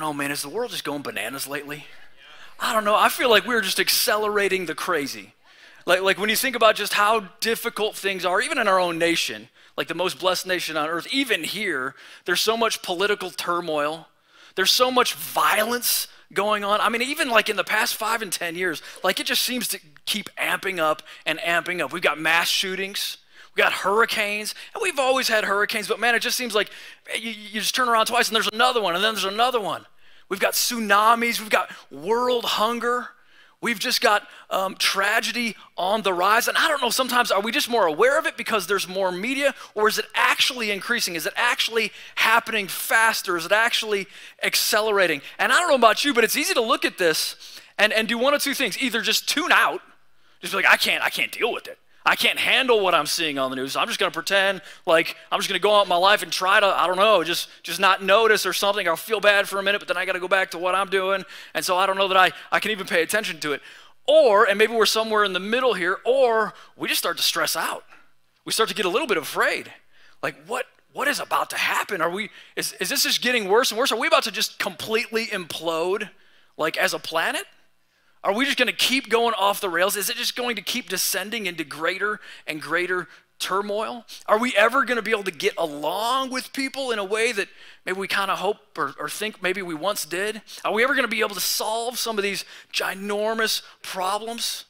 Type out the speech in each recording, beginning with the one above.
don't know, man. Is the world just going bananas lately? I don't know. I feel like we're just accelerating the crazy. Like when you think about just how difficult things are, even in our own nation, like the most blessed nation on earth, even here, there's so much political turmoil. There's so much violence going on. I mean, even like in the past 5 and 10 years, like it just seems to keep amping up and amping up. We've got mass shootings. We've got hurricanes. And we've always had hurricanes, but man, it just seems like you just turn around twice and there's another one, and then there's another one. We've got tsunamis. We've got world hunger. We've just got tragedy on the rise. And I don't know, sometimes are we just more aware of it because there's more media, or is it actually increasing? Is it actually happening faster? Is it actually accelerating? And I don't know about you, but it's easy to look at this and do one of two things. Either just tune out, just be like, I can't deal with it. I can't handle what I'm seeing on the news. I'm just going to pretend like I'm just going to go out my life and try to, I don't know, just not notice or something. I'll feel bad for a minute, but then I got to go back to what I'm doing. And so I don't know that I can even pay attention to it. Or, and maybe we're somewhere in the middle here, or we just start to stress out. We start to get a little bit afraid. Like what is about to happen? Is this just getting worse and worse? Are we about to just completely implode like as a planet? Are we just going to keep going off the rails? Is it just going to keep descending into greater and greater turmoil? Are we ever going to be able to get along with people in a way that maybe we kind of hope or think maybe we once did? Are we ever going to be able to solve some of these ginormous problems?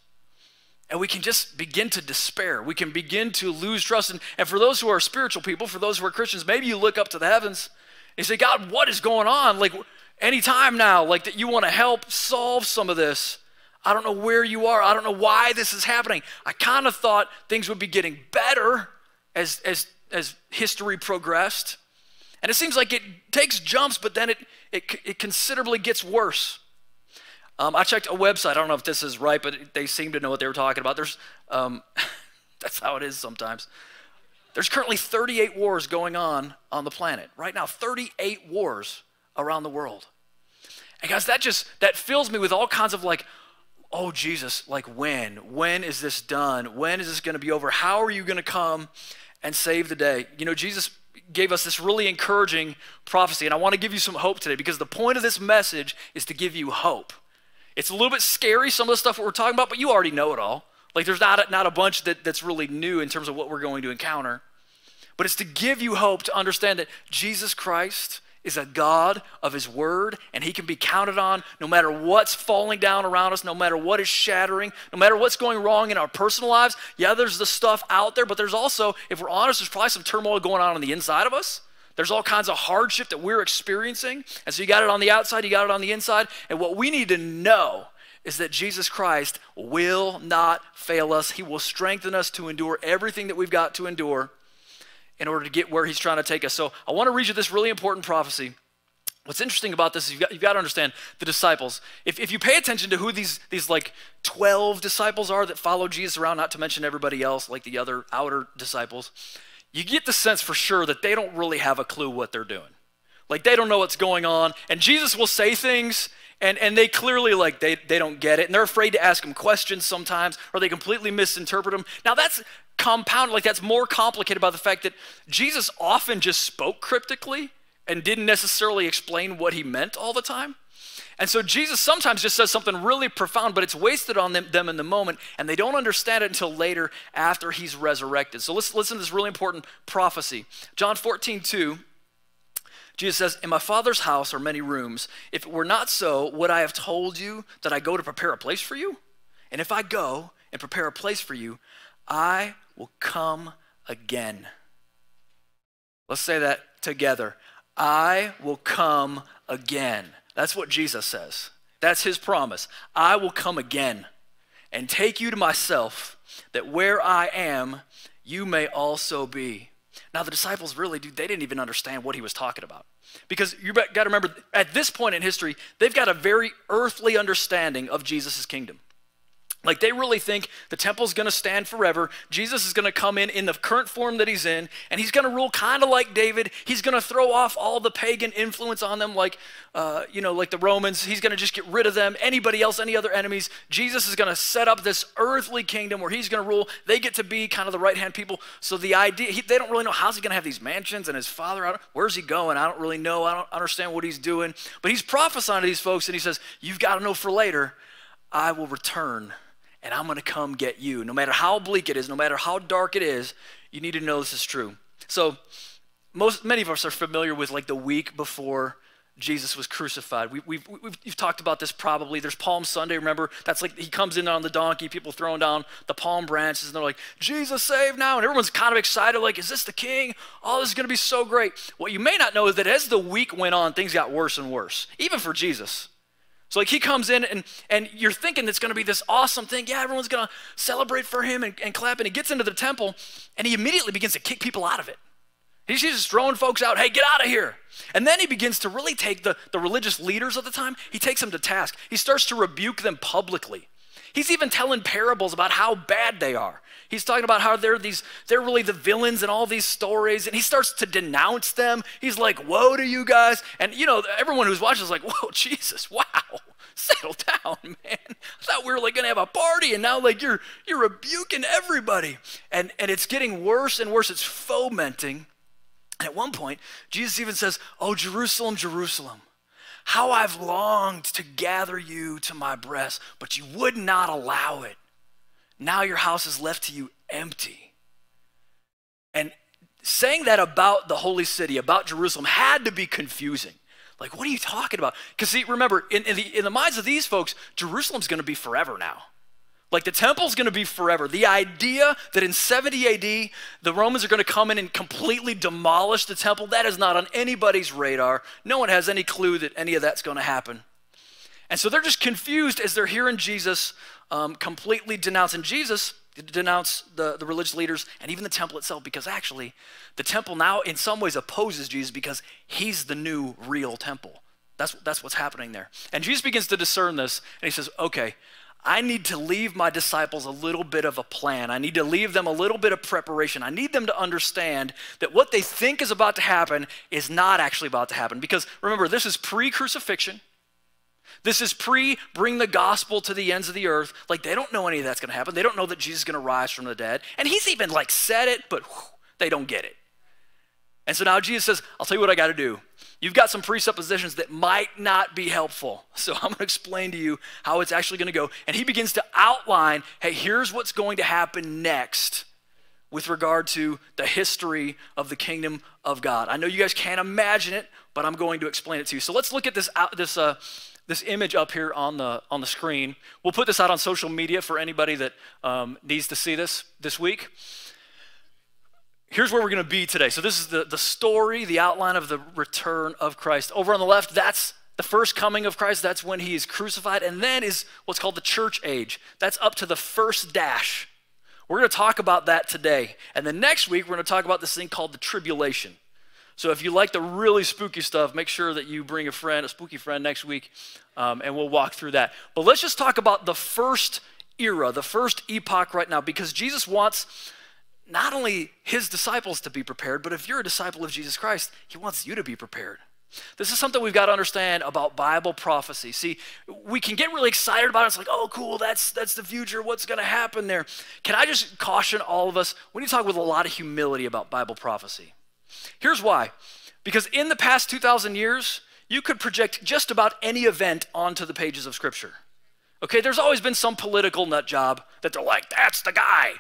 And we can just begin to despair. We can begin to lose trust. And for those who are spiritual people, for those who are Christians, maybe you look up to the heavens and you say, God, what is going on? Like, any time now, like that you want to help solve some of this. I don't know where you are. I don't know why this is happening. I kind of thought things would be getting better as history progressed. And it seems like it takes jumps, but then it considerably gets worse. I checked a website. I don't know if this is right, but they seem to know what they were talking about. There's, that's how it is sometimes. There's currently 38 wars going on the planet. Right now, 38 wars around the world. And guys, that fills me with all kinds of like, oh Jesus, like when is this done? When is this going to be over? How are you going to come and save the day? You know, Jesus gave us this really encouraging prophecy, and I want to give you some hope today, because the point of this message is to give you hope. It's a little bit scary, some of the stuff we're talking about, but you already know it all. Like there's not a bunch that's really new in terms of what we're going to encounter, but it's to give you hope to understand that Jesus Christ is a God of his word, and he can be counted on no matter what's falling down around us, no matter what is shattering, no matter what's going wrong in our personal lives. Yeah, there's the stuff out there, but there's also, if we're honest, there's probably some turmoil going on the inside of us. There's all kinds of hardship that we're experiencing. And so you got it on the outside, you got it on the inside. And what we need to know is that Jesus Christ will not fail us. He will strengthen us to endure everything that we've got to endure in order to get where he's trying to take us. So I want to read you this really important prophecy. What's interesting about this is you've got to understand the disciples. If you pay attention to who these like 12 disciples are that follow Jesus around, not to mention everybody else, like the other outer disciples, you get the sense for sure that they don't really have a clue what they're doing. Like they don't know what's going on. And Jesus will say things and they clearly like they don't get it. And they're afraid to ask him questions sometimes, or they completely misinterpret him. Now that's compounded, like that's more complicated by the fact that Jesus often just spoke cryptically and didn't necessarily explain what he meant all the time. And so Jesus sometimes just says something really profound, but it's wasted on them in the moment, and they don't understand it until later after he's resurrected. So let's listen to this really important prophecy. John 14:2, Jesus says, "In my Father's house are many rooms. If it were not so, would I have told you that I go to prepare a place for you? And if I go and prepare a place for you, I will come again." Let's say that together. I will come again. That's what Jesus says. That's his promise. I will come again and take you to myself, that where I am, you may also be. Now the disciples really, they didn't even understand what he was talking about. Because you got to remember, at this point in history, they've got a very earthly understanding of Jesus' kingdom. Like, they really think the temple's going to stand forever. Jesus is going to come in the current form that he's in, and he's going to rule kind of like David. He's going to throw off all the pagan influence on them, like the Romans. He's going to just get rid of them, anybody else, any other enemies. Jesus is going to set up this earthly kingdom where he's going to rule. They get to be kind of the right-hand people. So the idea, they don't really know, how's he going to have these mansions and his father? Where's he going? I don't really know. I don't understand what he's doing. But he's prophesying to these folks, and he says, you've got to know for later, I will return. And I'm going to come get you. No matter how bleak it is, no matter how dark it is, you need to know this is true. So many of us are familiar with like the week before Jesus was crucified. You've talked about this probably. There's Palm Sunday, remember? That's like he comes in on the donkey, people throwing down the palm branches, and they're like, Jesus, save now. And everyone's kind of excited, like, is this the king? Oh, this is going to be so great. What you may not know is that as the week went on, things got worse and worse, even for Jesus. So like he comes in and you're thinking it's going to be this awesome thing. Yeah, everyone's going to celebrate for him and clap. And he gets into the temple and he immediately begins to kick people out of it. He's just throwing folks out. Hey, get out of here. And then he begins to really take the religious leaders of the time. He takes them to task. He starts to rebuke them publicly. He's even telling parables about how bad they are. He's talking about how they're really the villains in all these stories, and he starts to denounce them. He's like, woe to you guys. And, you know, everyone who's watching is like, whoa, Jesus, wow, settle down, man. I thought we were, like, going to have a party, and now, like, you're rebuking everybody. And it's getting worse and worse. It's fomenting. And at one point, Jesus even says, oh, Jerusalem, Jerusalem, how I've longed to gather you to my breast, but you would not allow it. Now your house is left to you empty. And saying that about the holy city, about Jerusalem, had to be confusing. Like, what are you talking about? Because see, remember, in the minds of these folks, Jerusalem's going to be forever now. Like, the temple's going to be forever. The idea that in 70 AD, the Romans are going to come in and completely demolish the temple, that is not on anybody's radar. No one has any clue that any of that's going to happen. And so they're just confused as they're hearing Jesus completely denouncing Jesus, denounce the religious leaders and even the temple itself, because actually the temple now in some ways opposes Jesus because he's the new real temple. That's what's happening there. And Jesus begins to discern this, and he says, okay, I need to leave my disciples a little bit of a plan. I need to leave them a little bit of preparation. I need them to understand that what they think is about to happen is not actually about to happen, because remember, this is pre-crucifixion. This is pre-bring the gospel to the ends of the earth. Like, they don't know any of that's going to happen. They don't know that Jesus is going to rise from the dead. And he's even, like, said it, but whew, they don't get it. And so now Jesus says, I'll tell you what I got to do. You've got some presuppositions that might not be helpful. So I'm going to explain to you how it's actually going to go. And he begins to outline, hey, here's what's going to happen next with regard to the history of the kingdom of God. I know you guys can't imagine it, but I'm going to explain it to you. So let's look at this image up here on the screen. We'll put this out on social media for anybody that needs to see this week. Here's where we're going to be today. So this is the story, the outline of the return of Christ. Over on the left, that's the first coming of Christ. That's when he is crucified. And then is what's called the church age. That's up to the first dash. We're going to talk about that today. And then next week, we're going to talk about this thing called the tribulation. So if you like the really spooky stuff, make sure that you bring a friend, a spooky friend next week, and we'll walk through that. But let's just talk about the first era, the first epoch right now, because Jesus wants not only his disciples to be prepared, but if you're a disciple of Jesus Christ, he wants you to be prepared. This is something we've got to understand about Bible prophecy. See, we can get really excited about it. It's like, oh, cool, that's the future. What's going to happen there? Can I just caution all of us? We need to talk with a lot of humility about Bible prophecy. Here's why. Because in the past 2,000 years, you could project just about any event onto the pages of Scripture. Okay, there's always been some political nut job that they're like, that's the guy,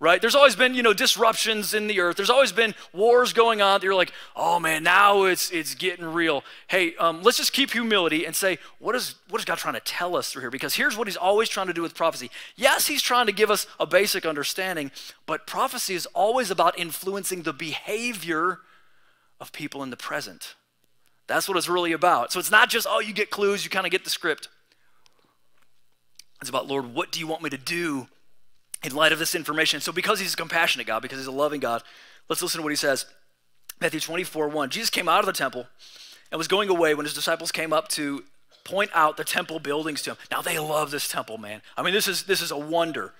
right? There's always been, you know, disruptions in the earth. There's always been wars going on that you're like, oh man, now it's getting real. Hey, let's just keep humility and say, what is God trying to tell us through here? Because here's what he's always trying to do with prophecy. Yes, he's trying to give us a basic understanding, but prophecy is always about influencing the behavior of people in the present. That's what it's really about. So it's not just, oh, you get clues, you kind of get the script. It's about, Lord, what do you want me to do in light of this information? So because he's a compassionate God, because he's a loving God, let's listen to what he says. Matthew 24:1, Jesus came out of the temple and was going away when his disciples came up to point out the temple buildings to him. Now, they love this temple, man. I mean, this is a wonder.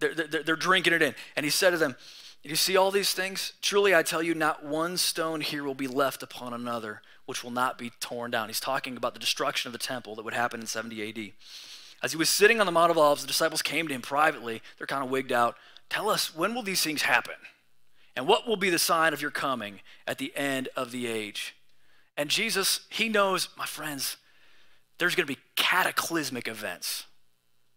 They're drinking it in. And he said to them, "You see all these things? Truly, I tell you, not one stone here will be left upon another, which will not be torn down." He's talking about the destruction of the temple that would happen in 70 AD. As he was sitting on the Mount of Olives, the disciples came to him privately. They're kind of wigged out. "Tell us, when will these things happen? And what will be the sign of your coming at the end of the age?" And Jesus, he knows, my friends, there's going to be cataclysmic events.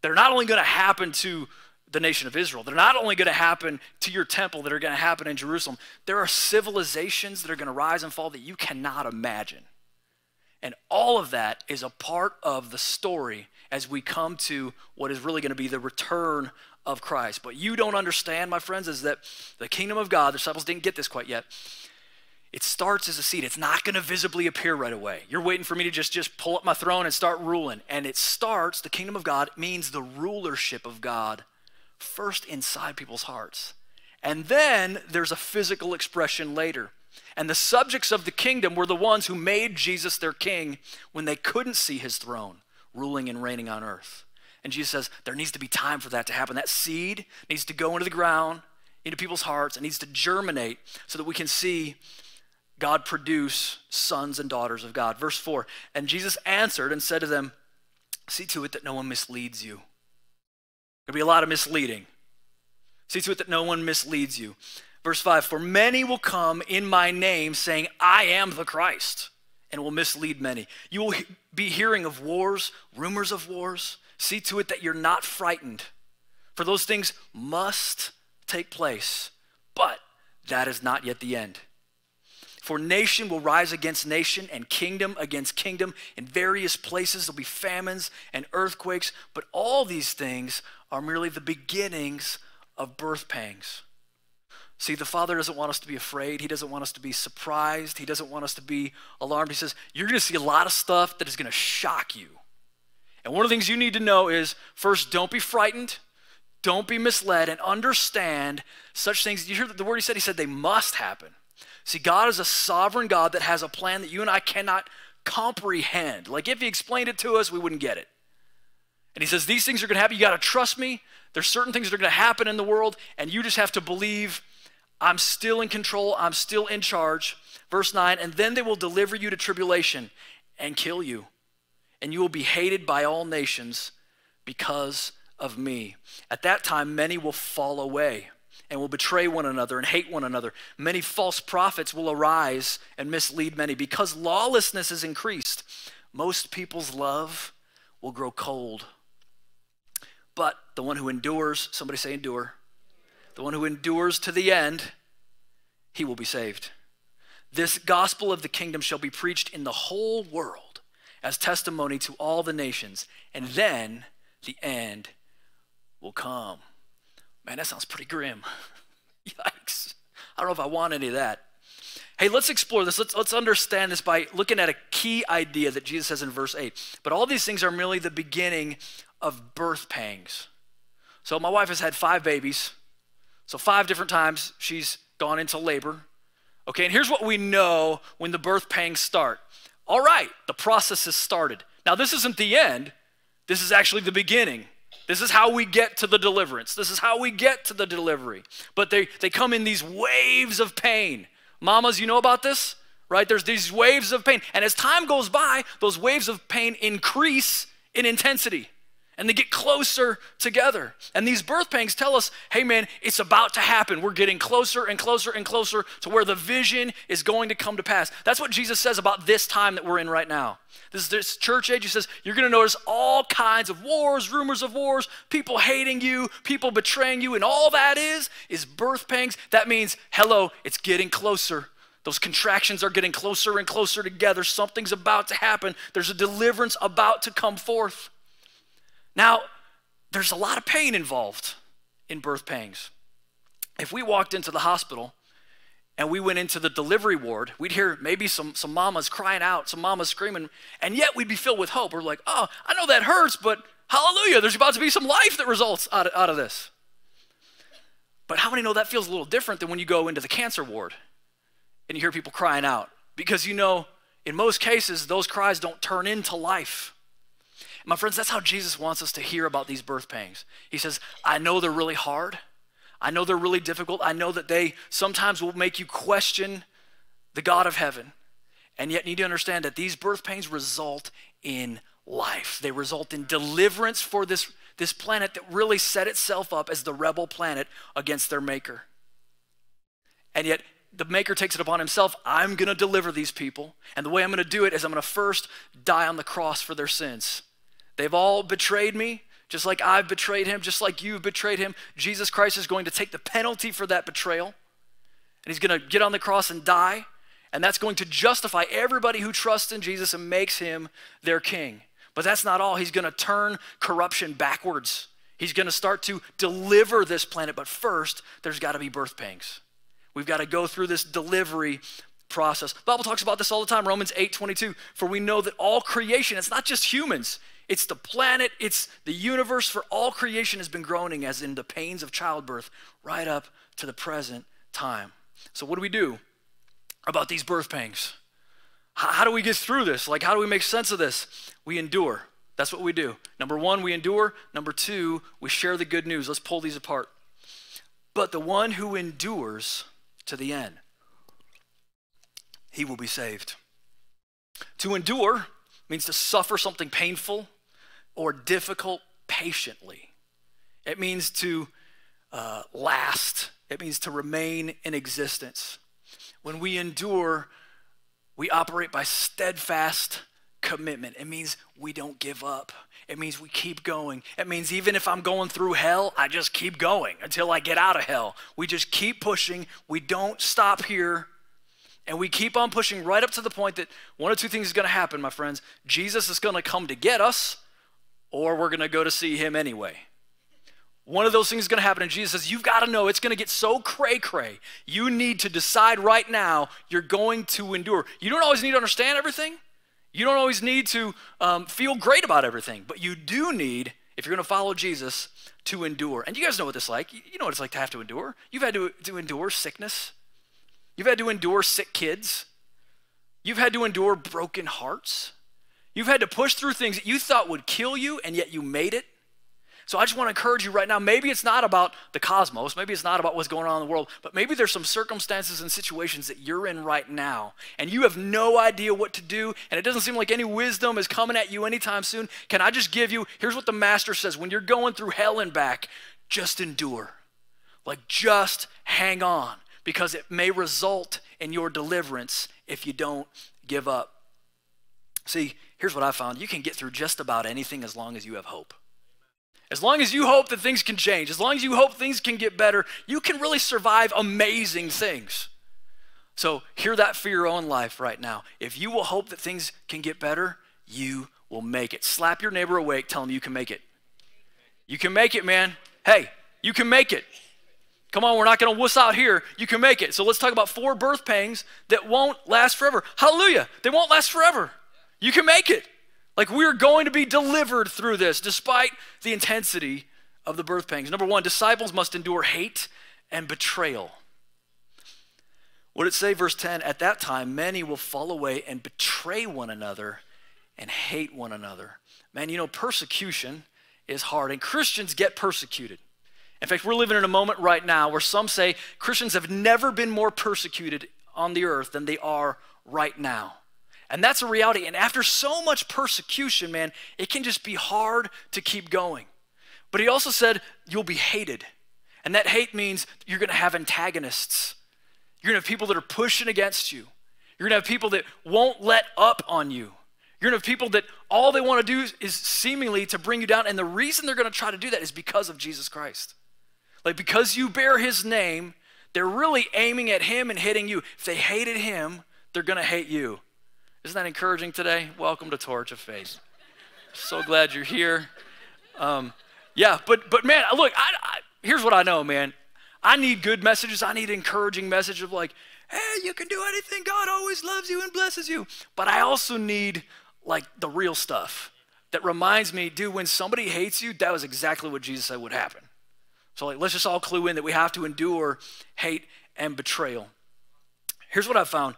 They're not only going to happen to the nation of Israel. They're not only going to happen to your temple, that are going to happen in Jerusalem. There are civilizations that are going to rise and fall that you cannot imagine. And all of that is a part of the story as we come to what is really going to be the return of Christ. But you don't understand, my friends, is that the kingdom of God, the disciples didn't get this quite yet. It starts as a seed. It's not going to visibly appear right away. You're waiting for me to just pull up my throne and start ruling. And it starts, the kingdom of God means the rulership of God first inside people's hearts. And then there's a physical expression later. And the subjects of the kingdom were the ones who made Jesus their king when they couldn't see his throne ruling and reigning on earth. And Jesus says there needs to be time for that to happen. That seed needs to go into the ground, into people's hearts, and needs to germinate so that we can see God produce sons and daughters of God. Verse 4, and Jesus answered and said to them, "See to it that no one misleads you." There'll be a lot of misleading. See to it that no one misleads you. Verse 5, "For many will come in my name saying, 'I am the Christ,' and will mislead many. You will be hearing of wars, rumors of wars. See to it that you're not frightened, for those things must take place, but that is not yet the end. For nation will rise against nation and kingdom against kingdom. In various places there'll be famines and earthquakes, but all these things are merely the beginnings of birth pangs." See, the Father doesn't want us to be afraid. He doesn't want us to be surprised. He doesn't want us to be alarmed. He says, you're going to see a lot of stuff that is going to shock you. And one of the things you need to know is, first, don't be frightened. Don't be misled, and understand such things. You hear the word he said they must happen. See, God is a sovereign God that has a plan that you and I cannot comprehend. Like, if he explained it to us, we wouldn't get it. And he says, these things are going to happen. You got to trust me. There's certain things that are going to happen in the world, and you just have to believe I'm still in control. I'm still in charge. Verse 9, and then they will deliver you to tribulation and kill you, and you will be hated by all nations because of me. At that time, many will fall away and will betray one another and hate one another. Many false prophets will arise and mislead many. Because lawlessness is increased, most people's love will grow cold. But the one who endures, somebody say endure. The one who endures to the end, he will be saved. This gospel of the kingdom shall be preached in the whole world as testimony to all the nations, and then the end will come. Man, that sounds pretty grim. Yikes. I don't know if I want any of that. Hey, let's explore this. Let's understand this by looking at a key idea that Jesus says in verse 8. But all these things are merely the beginning of birth pangs. So my wife has had 5 babies. So 5 different times she's gone into labor. Okay, and here's what we know when the birth pangs start. All right, the process has started. Now, this isn't the end. This is actually the beginning. This is how we get to the deliverance. This is how we get to the delivery. But they come in these waves of pain. Mamas, you know about this, right? There's these waves of pain. And as time goes by, those waves of pain increase in intensity. And they get closer together. And these birth pangs tell us, hey, man, it's about to happen. We're getting closer and closer and closer to where the vision is going to come to pass. That's what Jesus says about this time that we're in right now. This church age, he says, you're going to notice all kinds of wars, rumors of wars, people hating you, people betraying you, and all that is birth pangs. That means, hello, it's getting closer. Those contractions are getting closer and closer together. Something's about to happen. There's a deliverance about to come forth. Now, there's a lot of pain involved in birth pangs. If we walked into the hospital and we went into the delivery ward, we'd hear maybe some mamas crying out, some mamas screaming, and yet we'd be filled with hope. We're like, oh, I know that hurts, but hallelujah, there's about to be some life that results out of this. But how many know that feels a little different than when you go into the cancer ward and you hear people crying out? Because you know, in most cases, those cries don't turn into life. My friends, that's how Jesus wants us to hear about these birth pangs. He says, I know they're really hard. I know they're really difficult. I know that they sometimes will make you question the God of heaven. And yet you need to understand that these birth pains result in life. They result in deliverance for this planet that really set itself up as the rebel planet against their maker. And yet the maker takes it upon himself. I'm going to deliver these people. And the way I'm going to do it is I'm going to first die on the cross for their sins. They've all betrayed me, just like I've betrayed him, just like you've betrayed him. Jesus Christ is going to take the penalty for that betrayal. And he's going to get on the cross and die. And that's going to justify everybody who trusts in Jesus and makes him their king. But that's not all. He's going to turn corruption backwards. He's going to start to deliver this planet. But first, there's got to be birth pangs. We've got to go through this delivery process. The Bible talks about this all the time, Romans 8:22. For we know that all creation, it's not just humans, it's the planet, it's the universe, for all creation has been groaning as in the pains of childbirth right up to the present time. So what do we do about these birth pangs? How do we get through this? Like, how do we make sense of this? We endure. That's what we do. Number one, we endure. Number two, we share the good news. Let's pull these apart. But the one who endures to the end, he will be saved. To endure means to suffer something painful or difficult patiently. It means to last. It means to remain in existence. When we endure, we operate by steadfast commitment. It means we don't give up. It means we keep going. It means even if I'm going through hell, I just keep going until I get out of hell. We just keep pushing. We don't stop here. And we keep on pushing right up to the point that one of two things is going to happen, my friends. Jesus is going to come to get us, or we're going to go to see him anyway. One of those things is going to happen, and Jesus says, you've got to know it's going to get so cray-cray. You need to decide right now you're going to endure. You don't always need to understand everything. You don't always need to feel great about everything, but you do need, if you're going to follow Jesus, to endure. And you guys know what this is like. You know what it's like to have to endure. You've had to endure sickness. You've had to endure sick kids. You've had to endure broken hearts. You've had to push through things that you thought would kill you, and yet you made it. So I just want to encourage you right now, maybe it's not about the cosmos, maybe it's not about what's going on in the world, but maybe there's some circumstances and situations that you're in right now, and you have no idea what to do, and it doesn't seem like any wisdom is coming at you anytime soon. Can I just give you, here's what the Master says, when you're going through hell and back, just endure. Like, just hang on, because it may result in your deliverance if you don't give up. See, here's what I found. You can get through just about anything as long as you have hope. As long as you hope that things can change, as long as you hope things can get better, you can really survive amazing things. So hear that for your own life right now. If you will hope that things can get better, you will make it. Slap your neighbor awake, tell him you can make it. You can make it, man. Hey, you can make it. Come on, we're not going to wuss out here. You can make it. So let's talk about four birth pangs that won't last forever. Hallelujah. They won't last forever. You can make it. Like, we're going to be delivered through this despite the intensity of the birth pangs. Number one, disciples must endure hate and betrayal. What did it say, verse 10? At that time, many will fall away and betray one another and hate one another. Man, you know, persecution is hard, and Christians get persecuted. In fact, we're living in a moment right now where some say Christians have never been more persecuted on the earth than they are right now. And that's a reality. And after so much persecution, man, it can just be hard to keep going. But he also said, you'll be hated. And that hate means you're going to have antagonists. You're going to have people that are pushing against you. You're going to have people that won't let up on you. You're going to have people that all they want to do is seemingly to bring you down. And the reason they're going to try to do that is because of Jesus Christ. Like, because you bear his name, they're really aiming at him and hitting you. If they hated him, they're going to hate you. Isn't that encouraging today? Welcome to Torch of Faith. So glad you're here. Yeah, but man, look, here's what I know, man. I need good messages. I need encouraging message of like, hey, you can do anything. God always loves you and blesses you. But I also need like the real stuff that reminds me, dude, when somebody hates you, that was exactly what Jesus said would happen. So like, let's just all clue in that we have to endure hate and betrayal. Here's what I found.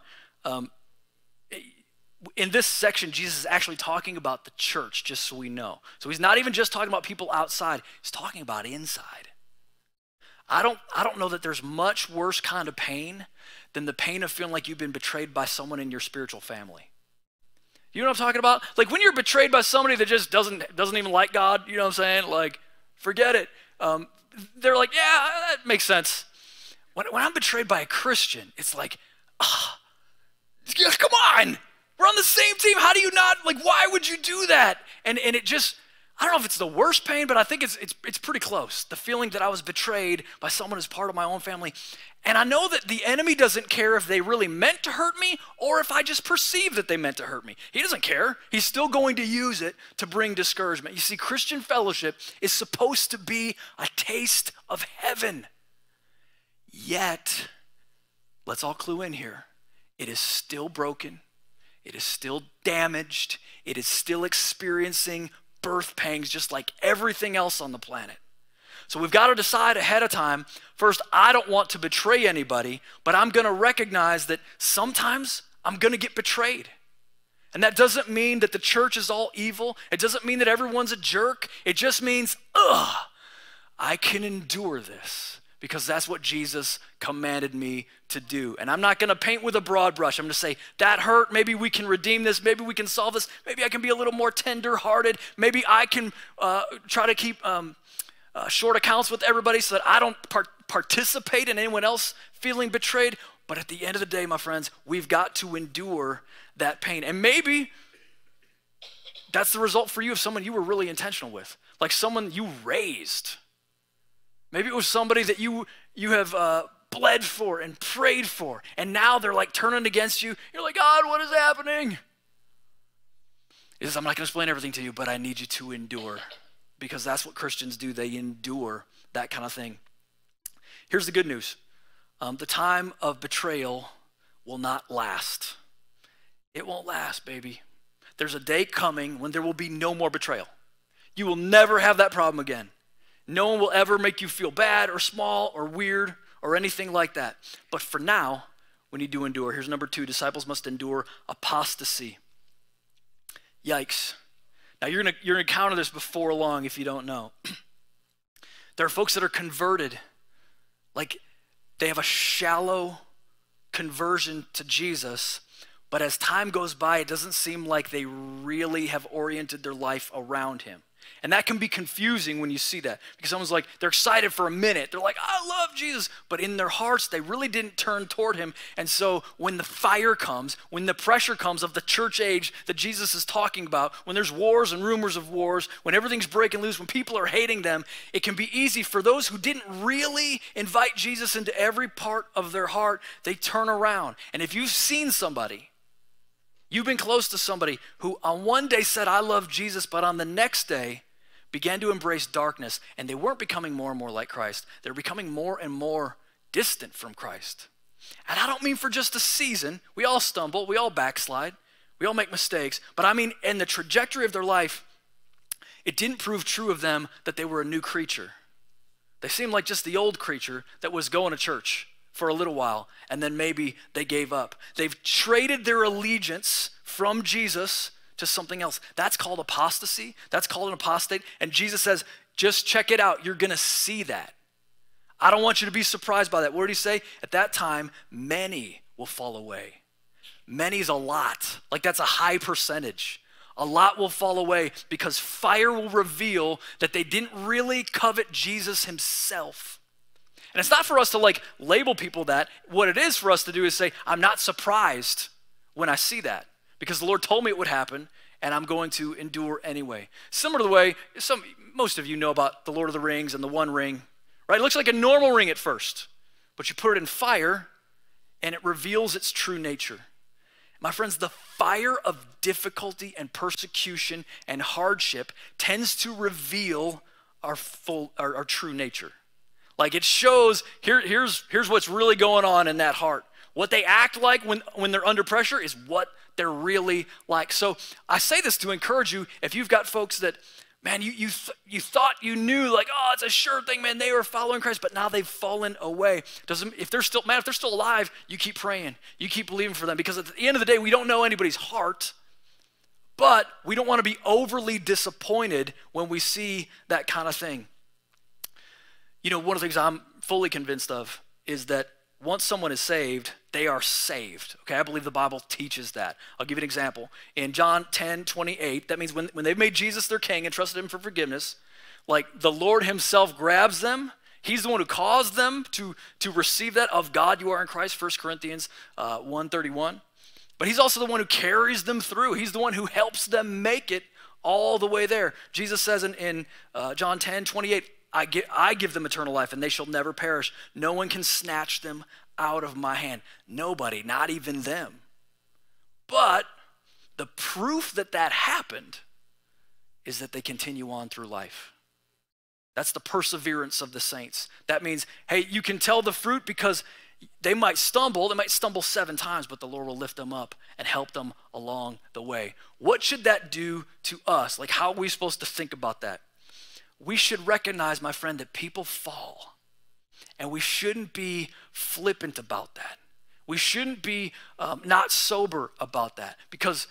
in this section, Jesus is actually talking about the church, just so we know. So he's not even just talking about people outside. He's talking about inside. I don't know that there's much worse kind of pain than the pain of feeling like you've been betrayed by someone in your spiritual family. You know what I'm talking about? Like when you're betrayed by somebody that just doesn't even like God, you know what I'm saying? Like, forget it. They're like, yeah, that makes sense. When I'm betrayed by a Christian, it's like, ah, oh, come on. We're on the same team. How do you not, like, why would you do that? And it just, I don't know if it's the worst pain, but I think it's pretty close. The feeling that I was betrayed by someone as part of my own family. And I know that the enemy doesn't care if they really meant to hurt me or if I just perceive that they meant to hurt me. He doesn't care. He's still going to use it to bring discouragement. You see, Christian fellowship is supposed to be a taste of heaven. Yet, let's all clue in here. It is still broken. It is still damaged. It is still experiencing birth pangs just like everything else on the planet. So we've got to decide ahead of time, first, I don't want to betray anybody, but I'm going to recognize that sometimes I'm going to get betrayed. And that doesn't mean that the church is all evil. It doesn't mean that everyone's a jerk. It just means, ugh, I can endure this. Because that's what Jesus commanded me to do. And I'm not going to paint with a broad brush. I'm going to say, that hurt. Maybe we can redeem this. Maybe we can solve this. Maybe I can be a little more tender-hearted. Maybe I can try to keep short accounts with everybody so that I don't participate in anyone else feeling betrayed. But at the end of the day, my friends, we've got to endure that pain. And maybe that's the result for you of someone you were really intentional with, like someone you raised. Maybe it was somebody that you have bled for and prayed for, and now they're like turning against you. You're like, God, what is happening? He says, I'm not going to explain everything to you, but I need you to endure, because that's what Christians do. They endure that kind of thing. Here's the good news. The time of betrayal will not last. It won't last, baby. There's a day coming when there will be no more betrayal. You will never have that problem again. No one will ever make you feel bad or small or weird or anything like that. But for now, we need to endure. Here's number two. Disciples must endure apostasy. Yikes. Now, you're going to encounter this before long if you don't know. There are folks that are converted. Like, they have a shallow conversion to Jesus. But as time goes by, it doesn't seem like they really have oriented their life around him. And that can be confusing when you see that, because someone's like, they're excited for a minute. They're like, I love Jesus. But in their hearts, they really didn't turn toward him. And so when the fire comes, when the pressure comes of the church age that Jesus is talking about, when there's wars and rumors of wars, when everything's breaking loose, when people are hating them, it can be easy for those who didn't really invite Jesus into every part of their heart, they turn around. And if you've seen somebody, you've been close to somebody who on one day said, I love Jesus, but on the next day began to embrace darkness, and they weren't becoming more and more like Christ. They're becoming more and more distant from Christ. And I don't mean for just a season. We all stumble. We all backslide. We all make mistakes. But I mean in the trajectory of their life, it didn't prove true of them that they were a new creature. They seemed like just the old creature that was going to church for a little while, and then maybe they gave up. They've traded their allegiance from Jesus to something else. That's called apostasy. That's called an apostate. And Jesus says, just check it out. You're going to see that. I don't want you to be surprised by that. What did he say? At that time, many will fall away. Many's a lot. Like, that's a high percentage. A lot will fall away because fire will reveal that they didn't really covet Jesus himself. And it's not for us to like label people that. What it is for us to do is say, I'm not surprised when I see that, because the Lord told me it would happen, and I'm going to endure anyway. Similar to the way most of you know about the Lord of the Rings and the One Ring, right? It looks like a normal ring at first, but you put it in fire, and it reveals its true nature. My friends, the fire of difficulty and persecution and hardship tends to reveal our true nature. Like, it shows, here's what's really going on in that heart. What they act like when they're under pressure is what they're really like. So I say this to encourage you. If you've got folks that Man, you thought you knew, like, oh, it's a sure thing, man. They were following Christ, but now they've fallen away. If they're still alive, you keep praying. You keep believing for them, because at the end of the day, we don't know anybody's heart, but we don't want to be overly disappointed when we see that kind of thing. You know, one of the things I'm fully convinced of is that once someone is saved, they are saved. Okay, I believe the Bible teaches that. I'll give you an example. In John 10:28, that means when they've made Jesus their king and trusted him for forgiveness, like the Lord himself grabs them. He's the one who caused them to receive that. Of God you are in Christ, 1 Corinthians 1:31. But he's also the one who carries them through. He's the one who helps them make it all the way there. Jesus says in John 10:28, I give them eternal life, and they shall never perish. No one can snatch them out of my hand. Nobody, not even them. But the proof that that happened is that they continue on through life. That's the perseverance of the saints. That means, hey, you can tell the fruit because they might stumble. They might stumble 7 times, but the Lord will lift them up and help them along the way. What should that do to us? Like, how are we supposed to think about that? We should recognize, my friend, that people fall, and we shouldn't be flippant about that. We shouldn't be not sober about that, because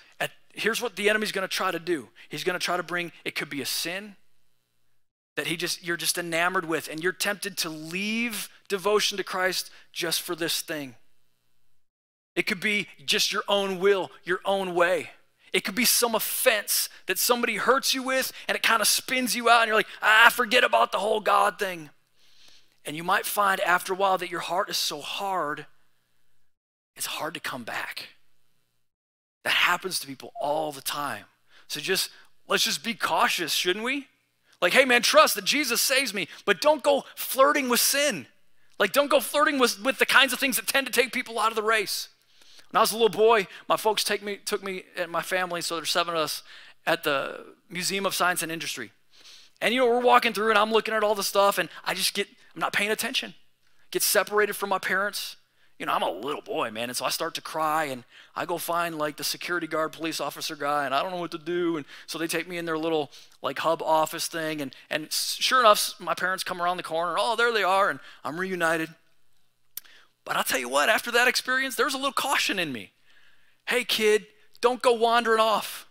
here's what the enemy's going to try to do. He's going to try to bring, it could be a sin that you're just enamored with, and you're tempted to leave devotion to Christ just for this thing. It could be just your own will, your own way. It could be some offense that somebody hurts you with, and it kind of spins you out, and you're like, ah, forget about the whole God thing. And you might find after a while that your heart is so hard, it's hard to come back. That happens to people all the time. So let's just be cautious, shouldn't we? Like, hey man, trust that Jesus saves me, but don't go flirting with sin. Like, don't go flirting with the kinds of things that tend to take people out of the race. When I was a little boy, my folks took me and my family, so there's 7 of us, at the Museum of Science and Industry. And you know, we're walking through and I'm looking at all the stuff, and I'm not paying attention. Get separated from my parents. You know, I'm a little boy, man, and so I start to cry, and I go find like the security guard, police officer guy, and I don't know what to do, and so they take me in their little like hub office thing, and sure enough, my parents come around the corner, oh, there they are, and I'm reunited. But I'll tell you what, after that experience, there was a little caution in me. Hey, kid, don't go wandering off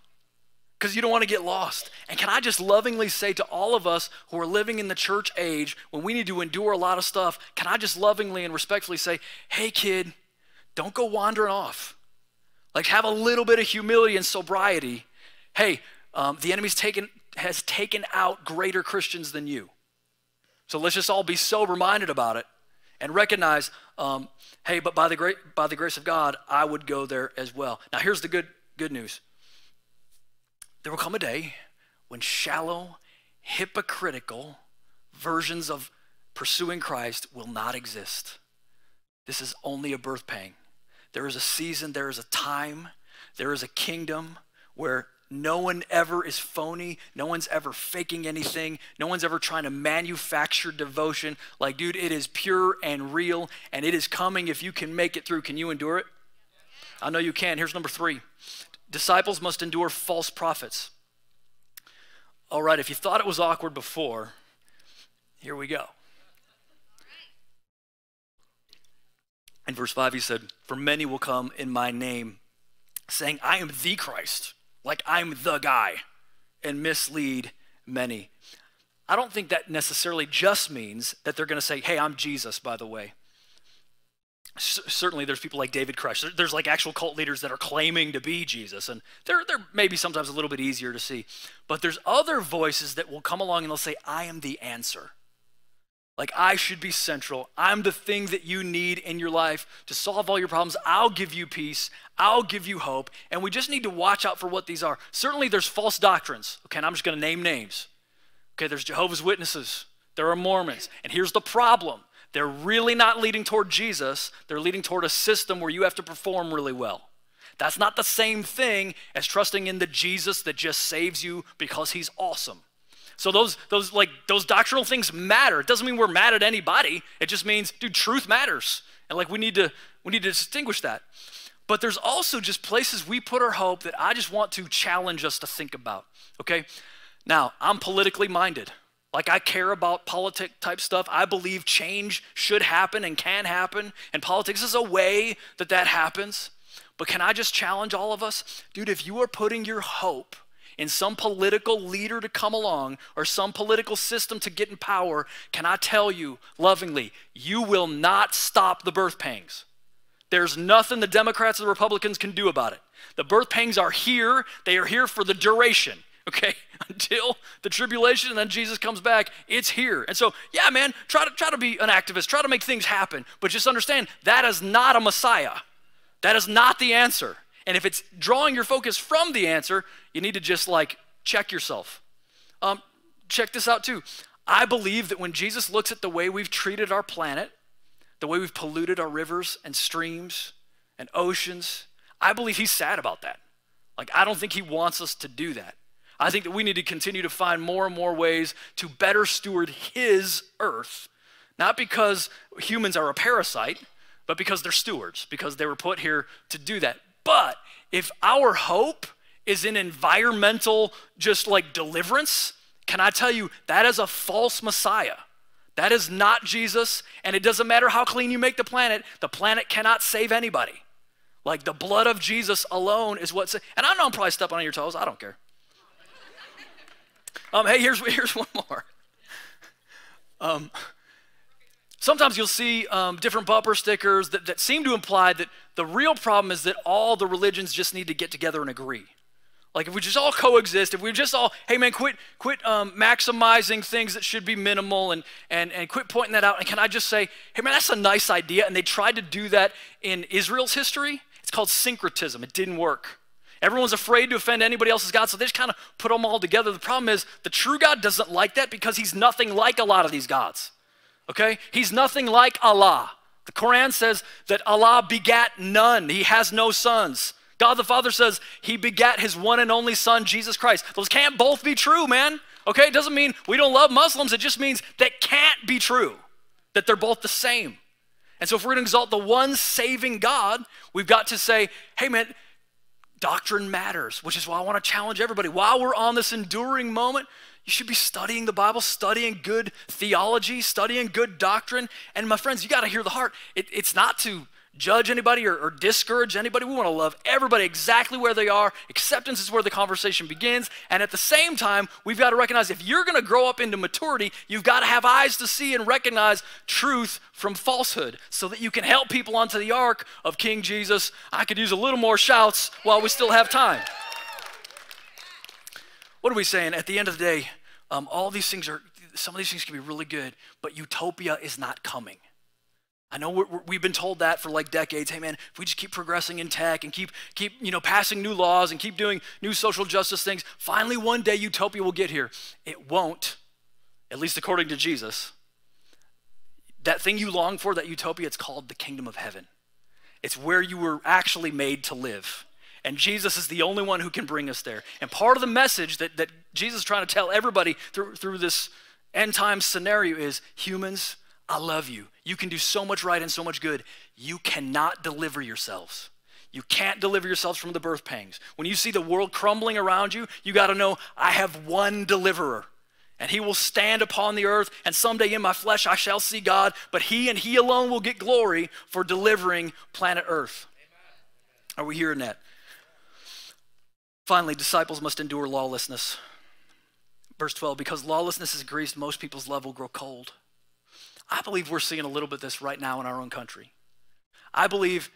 because you don't want to get lost. And can I just lovingly say to all of us who are living in the church age when we need to endure a lot of stuff, can I just lovingly and respectfully say, hey, kid, don't go wandering off. Like, have a little bit of humility and sobriety. Hey, the enemy's has taken out greater Christians than you. So let's just all be sober-minded about it. And recognize, hey, but by the grace of God, I would go there as well. Now, here's the good news. There will come a day when shallow, hypocritical versions of pursuing Christ will not exist. This is only a birth pang. There is a season, there is a time, there is a kingdom where no one ever is phony. No one's ever faking anything. No one's ever trying to manufacture devotion. Like, dude, it is pure and real, and it is coming if you can make it through. Can you endure it? I know you can. Here's number 3. Disciples must endure false prophets. All right, if you thought it was awkward before, here we go. In verse 5, he said, "For many will come in my name, saying, I am the Christ." Like, I'm the guy, and mislead many. I don't think that necessarily just means that they're going to say, hey, I'm Jesus, by the way. Certainly there's people like David Koresh. There's like actual cult leaders that are claiming to be Jesus, and they're maybe sometimes a little bit easier to see. But there's other voices that will come along and they'll say, I am the answer. Like, I should be central. I'm the thing that you need in your life to solve all your problems. I'll give you peace. I'll give you hope. And we just need to watch out for what these are. Certainly there's false doctrines. Okay, and I'm just going to name names. Okay, there's Jehovah's Witnesses. There are Mormons. And here's the problem. They're really not leading toward Jesus. They're leading toward a system where you have to perform really well. That's not the same thing as trusting in the Jesus that just saves you because he's awesome. So those doctrinal things matter. It doesn't mean we're mad at anybody. It just means, dude, truth matters. And like, we need to distinguish that. But there's also just places we put our hope that I just want to challenge us to think about, okay? Now, I'm politically minded. Like, I care about politic type stuff. I believe change should happen and can happen, and politics is a way that that happens. But can I just challenge all of us? Dude, if you are putting your hope in some political leader to come along or some political system to get in power, can I tell you lovingly, you will not stop the birth pangs. There's nothing the Democrats or the Republicans can do about it. The birth pangs are here. They are here for the duration, okay? Until the tribulation and then Jesus comes back, it's here. And so, yeah, man, try to be an activist. Try to make things happen. But just understand, that is not a Messiah. That is not the answer. And if it's drawing your focus from the answer, you need to just like check yourself. Check this out too. I believe that when Jesus looks at the way we've treated our planet, the way we've polluted our rivers and streams and oceans, I believe he's sad about that. Like, I don't think he wants us to do that. I think that we need to continue to find more and more ways to better steward his earth, not because humans are a parasite, but because they're stewards, because they were put here to do that. But if our hope is in environmental just like deliverance, can I tell you, that is a false Messiah. That is not Jesus, and it doesn't matter how clean you make the planet cannot save anybody. Like, the blood of Jesus alone is what, and I know I'm probably stepping on your toes, I don't care. Hey, here's one more. Sometimes you'll see different bumper stickers that seem to imply that the real problem is that all the religions just need to get together and agree. Like, if we just all coexist, if we just all, hey man, quit maximizing things that should be minimal and quit pointing that out. And can I just say, hey man, that's a nice idea. And they tried to do that in Israel's history. It's called syncretism. It didn't work. Everyone's afraid to offend anybody else's God, so they just kind of put them all together. The problem is the true God doesn't like that because he's nothing like a lot of these gods. Okay? He's nothing like Allah. The Quran says that Allah begat none. He has no sons. God the Father says he begat his one and only son, Jesus Christ. Those can't both be true, man. Okay? It doesn't mean we don't love Muslims. It just means that can't be true, that they're both the same. And so if we're going to exalt the one saving God, we've got to say, hey, man, doctrine matters, which is why I want to challenge everybody. While we're on this enduring moment, you should be studying the Bible, studying good theology, studying good doctrine. And my friends, you got to hear the heart. It's not to judge anybody or discourage anybody. We want to love everybody exactly where they are. Acceptance is where the conversation begins. And at the same time, we've got to recognize if you're going to grow up into maturity, you've got to have eyes to see and recognize truth from falsehood so that you can help people onto the ark of King Jesus. I could use a little more shouts while we still have time. What are we saying? At the end of the day, all these things are, some of these things can be really good, but utopia is not coming. I know we've been told that for like decades. Hey man, if we just keep progressing in tech and keep you know, passing new laws and keep doing new social justice things, finally one day utopia will get here. It won't, at least according to Jesus. That thing you long for, that utopia, it's called the kingdom of heaven. It's where you were actually made to live. And Jesus is the only one who can bring us there. And part of the message that Jesus is trying to tell everybody through this end time scenario is, humans, I love you. You can do so much right and so much good. You cannot deliver yourselves. You can't deliver yourselves from the birth pangs. When you see the world crumbling around you, you got to know, I have one deliverer, and he will stand upon the earth, and someday in my flesh I shall see God, but he and he alone will get glory for delivering planet earth. Amen. Are we hearing that? Finally, disciples must endure lawlessness. Verse 12, because lawlessness is greased, most people's love will grow cold. I believe we're seeing a little bit of this right now in our own country. I believe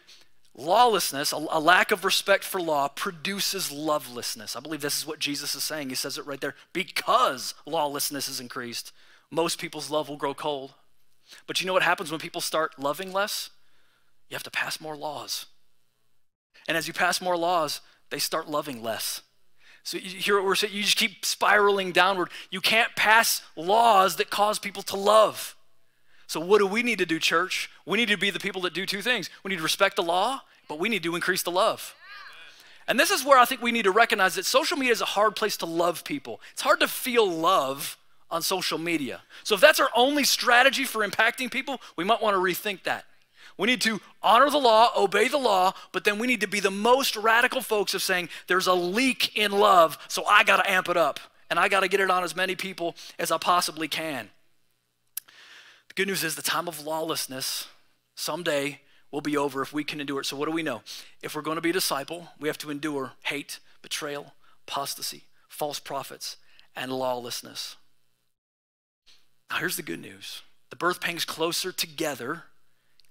lawlessness, a lack of respect for law, produces lovelessness. I believe this is what Jesus is saying. He says it right there. Because lawlessness is increased, most people's love will grow cold. But you know what happens when people start loving less? You have to pass more laws. And as you pass more laws, they start loving less. So you hear what we're saying? You just keep spiraling downward. You can't pass laws that cause people to love. So what do we need to do, church? We need to be the people that do two things. We need to respect the law, but we need to increase the love. And this is where I think we need to recognize that social media is a hard place to love people. It's hard to feel love on social media. So if that's our only strategy for impacting people, we might want to rethink that. We need to honor the law, obey the law, but then we need to be the most radical folks of saying, there's a leak in love, so I got to amp it up. and I got to get it on as many people as I possibly can. The good news is the time of lawlessness someday will be over if we can endure it. So what do we know? If we're going to be a disciple, we have to endure hate, betrayal, apostasy, false prophets, and lawlessness. Now here's the good news. The birth pangs closer together,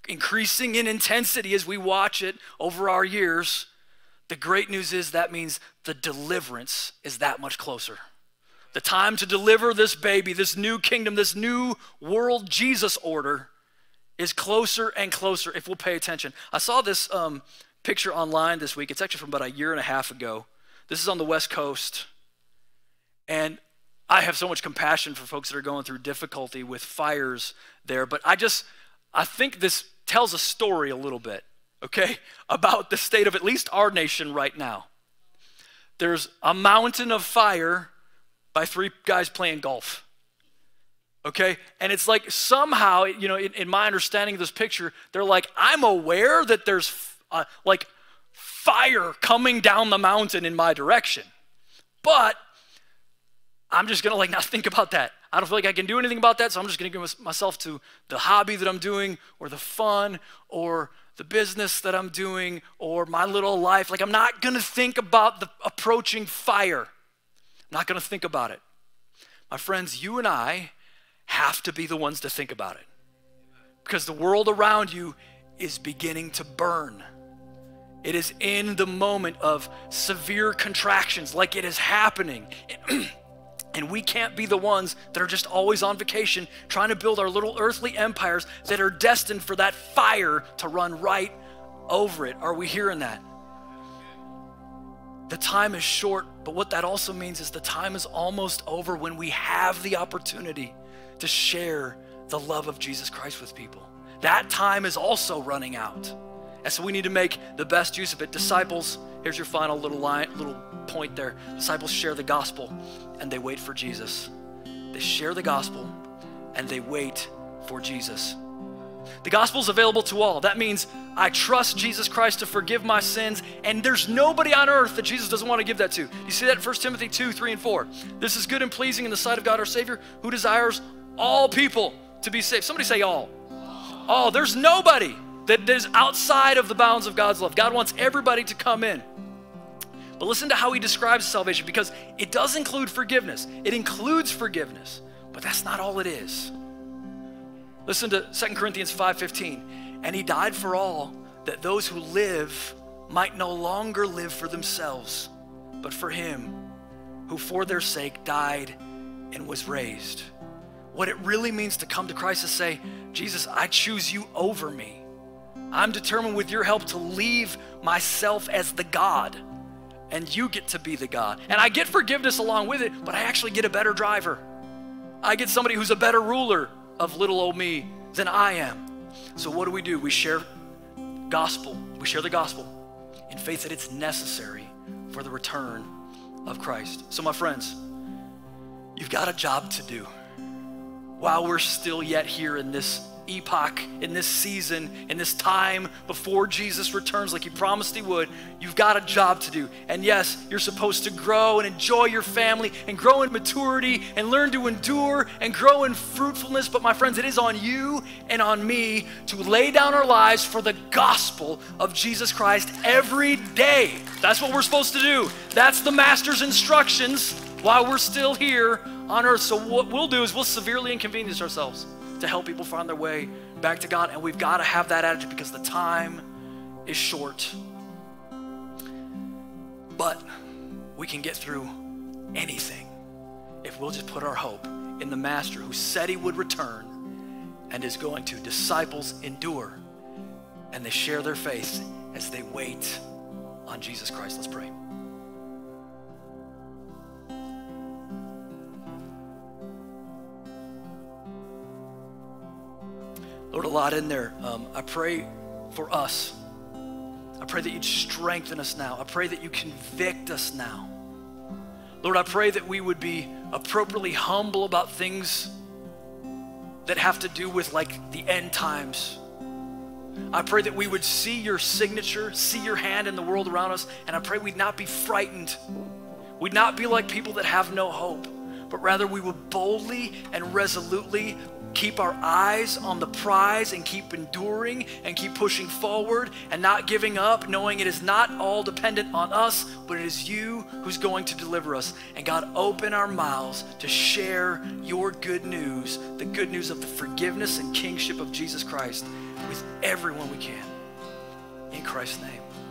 increasing in intensity as we watch it over our years. The great news is that means the deliverance is that much closer. The time to deliver this baby, this new kingdom, this new world Jesus order is closer and closer if we'll pay attention. I saw this picture online this week. It's actually from about a year and a half ago. This is on the West Coast. And I have so much compassion for folks that are going through difficulty with fires there. But I think this tells a story a little bit, okay, about the state of at least our nation right now. There's a mountain of fire by three guys playing golf, okay? And it's like somehow, you know, in my understanding of this picture, they're like, I'm aware that there's like fire coming down the mountain in my direction, but I'm just going to like not think about that. I don't feel like I can do anything about that, so I'm just going to give myself to the hobby that I'm doing or the fun or the business that I'm doing or my little life. Like I'm not going to think about the approaching fire. I'm not going to think about it. My friends, you and I have to be the ones to think about it because the world around you is beginning to burn. It is in the moment of severe contractions, like it is happening. And we can't be the ones that are just always on vacation trying to build our little earthly empires that are destined for that fire to run right over it. Are we hearing that? The time is short, but what that also means is the time is almost over when we have the opportunity to share the love of Jesus Christ with people. That time is also running out. And so we need to make the best use of it. Disciples, here's your final little point there. Disciples share the gospel and they wait for Jesus. They share the gospel and they wait for Jesus. The gospel is available to all. That means I trust Jesus Christ to forgive my sins, and there's nobody on earth that Jesus doesn't want to give that to. You see that in 1 Timothy 2, 3, and 4. This is good and pleasing in the sight of God our Savior, who desires all people to be saved. Somebody say all. All. There's nobody that is outside of the bounds of God's love. God wants everybody to come in. But listen to how he describes salvation, because it does include forgiveness. It includes forgiveness, but that's not all it is. Listen to 2 Corinthians 5:15. And he died for all, that those who live might no longer live for themselves, but for him who for their sake died and was raised. What it really means to come to Christ is say, Jesus, I choose you over me. I'm determined with your help to leave myself as the God, and you get to be the God. And I get forgiveness along with it, but I actually get a better driver. I get somebody who's a better ruler of little old me than I am. So what do? We share gospel. We share the gospel in faith that it's necessary for the return of Christ. So my friends, you've got a job to do while we're still yet here in this epoch, in this season, in this time before Jesus returns like he promised he would. You've got a job to do. And yes, you're supposed to grow and enjoy your family and grow in maturity and learn to endure and grow in fruitfulness. But my friends, it is on you and on me to lay down our lives for the gospel of Jesus Christ every day. That's what we're supposed to do. That's the master's instructions while we're still here on earth. So what we'll do is we'll severely inconvenience ourselves to help people find their way back to God. And we've got to have that attitude because the time is short. But we can get through anything if we'll just put our hope in the master who said he would return and is going to. Disciples endure and they share their faith as they wait on Jesus Christ. Let's pray. Lord, a lot in there. I pray for us. I pray that you'd strengthen us now. I pray that you convict us now. Lord, I pray that we would be appropriately humble about things that have to do with like the end times. I pray that we would see your signature, see your hand in the world around us, and I pray we'd not be frightened. We'd not be like people that have no hope, but rather we would boldly and resolutely keep our eyes on the prize and keep enduring and keep pushing forward and not giving up, knowing it is not all dependent on us, but it is you who's going to deliver us. And God, open our mouths to share your good news, the good news of the forgiveness and kingship of Jesus Christ with everyone we can. In Christ's name.